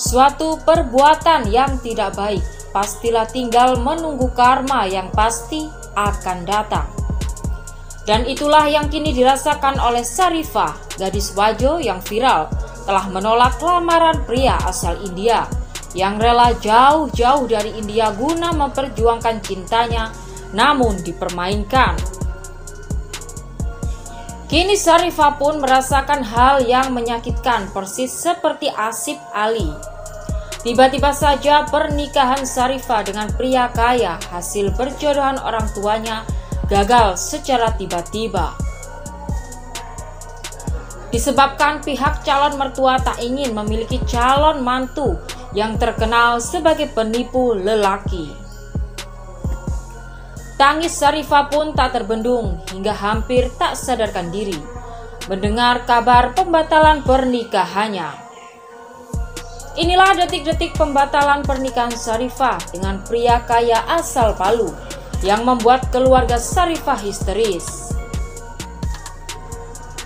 suatu perbuatan yang tidak baik, pastilah tinggal menunggu karma yang pasti akan datang. Dan itulah yang kini dirasakan oleh Syarifah, gadis Wajo yang viral telah menolak lamaran pria asal India yang rela jauh-jauh dari India guna memperjuangkan cintanya, namun dipermainkan. Kini Syarifah pun merasakan hal yang menyakitkan persis seperti Asif Ali. Tiba-tiba saja pernikahan Syarifah dengan pria kaya hasil perjodohan orang tuanya gagal secara tiba-tiba. Disebabkan pihak calon mertua tak ingin memiliki calon mantu yang terkenal sebagai penipu lelaki. Tangis Syarifah pun tak terbendung hingga hampir tak sadarkan diri mendengar kabar pembatalan pernikahannya. Inilah detik-detik pembatalan pernikahan Syarifah dengan pria kaya asal Palu yang membuat keluarga Syarifah histeris.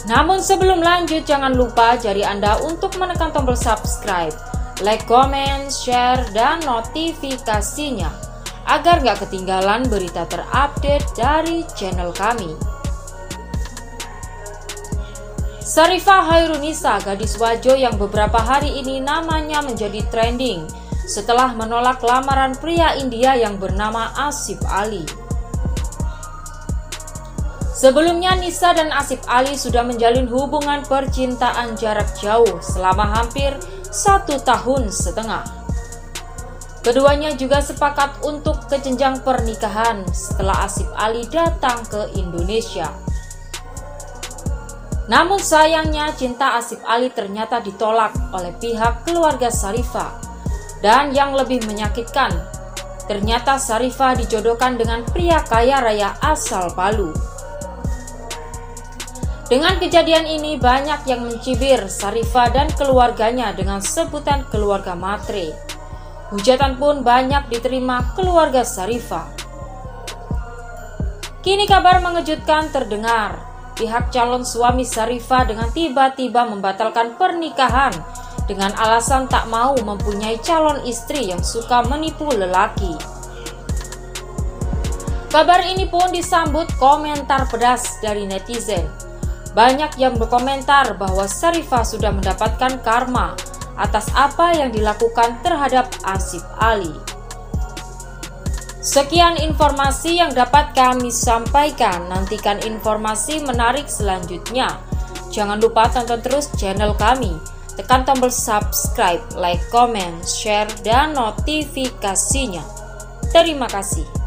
Namun sebelum lanjut, jangan lupa jari Anda untuk menekan tombol subscribe, like, comment, share, dan notifikasinya, agar gak ketinggalan berita terupdate dari channel kami. Syarifah Hairunisa, gadis Wajo yang beberapa hari ini namanya menjadi trending setelah menolak lamaran pria India yang bernama Asif Ali. Sebelumnya Nisa dan Asif Ali sudah menjalin hubungan percintaan jarak jauh selama hampir 1,5 tahun. Keduanya juga sepakat untuk ke jenjang pernikahan setelah Asif Ali datang ke Indonesia. Namun sayangnya cinta Asif Ali ternyata ditolak oleh pihak keluarga Syarifah. Dan yang lebih menyakitkan, ternyata Syarifah dijodohkan dengan pria kaya raya asal Palu. Dengan kejadian ini banyak yang mencibir Syarifah dan keluarganya dengan sebutan keluarga matre. Hujatan pun banyak diterima keluarga Syarifah. Kini kabar mengejutkan terdengar, pihak calon suami Syarifah dengan tiba-tiba membatalkan pernikahan dengan alasan tak mau mempunyai calon istri yang suka menipu lelaki. Kabar ini pun disambut komentar pedas dari netizen. Banyak yang berkomentar bahwa Syarifah sudah mendapatkan karma atas apa yang dilakukan terhadap Asif Ali. Sekian informasi yang dapat kami sampaikan. Nantikan informasi menarik selanjutnya. Jangan lupa tonton terus channel kami. Tekan tombol subscribe, like, comment, share, dan notifikasinya. Terima kasih.